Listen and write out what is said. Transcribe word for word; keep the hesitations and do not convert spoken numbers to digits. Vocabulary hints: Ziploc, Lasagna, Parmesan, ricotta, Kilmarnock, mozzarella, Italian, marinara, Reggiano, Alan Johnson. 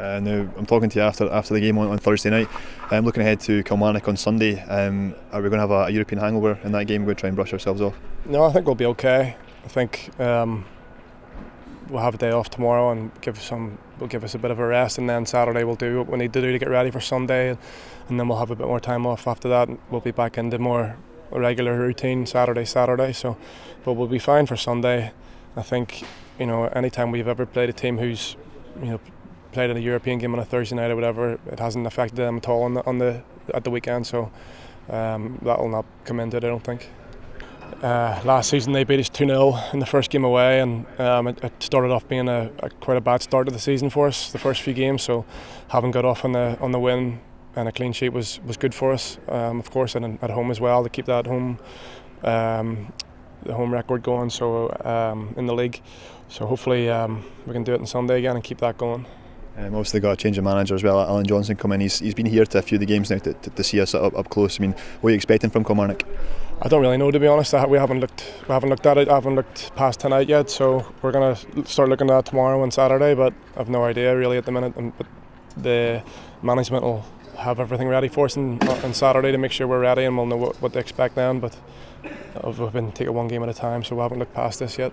Uh, now, I'm talking to you after after the game on, on Thursday night. I'm looking ahead to Kilmarnock on Sunday. Um, are we going to have a, a European hangover in that game? We're going to try and brush ourselves off? No, I think we'll be okay. I think um, we'll have a day off tomorrow and give some. We'll give us a bit of a rest, and then Saturday we'll do what we need to do to get ready for Sunday, and then we'll have a bit more time off after that. And we'll be back into more regular routine Saturday, Saturday. So, but we'll be fine for Sunday. I think, you know, anytime we've ever played a team who's, you know, played in a European game on a Thursday night or whatever, it hasn't affected them at all on the, on the at the weekend. So um, that'll not come into it, I don't think. Uh, last season they beat us two nil in the first game away, and um, it, it started off being a, a quite a bad start to the season for us, the first few games. So having got off on the on the win and a clean sheet was was good for us, um, of course, and at home as well, to keep that home um, the home record going. So um, in the league, so hopefully um, we can do it on Sunday again and keep that going. Um, obviously got a change of manager as well. Alan Johnson come in. He's, he's been here to a few of the games now to, to, to see us up, up close. I mean, what are you expecting from Kilmarnock? I don't really know, to be honest. We haven't looked we haven't looked at it. I haven't looked past tonight yet, so we're gonna start looking at it tomorrow and Saturday. But I've no idea really at the minute. And, but the management will have everything ready for us on, on Saturday to make sure we're ready, and we'll know what, what to expect then. But we've been taking one game at a time, so we haven't looked past this yet.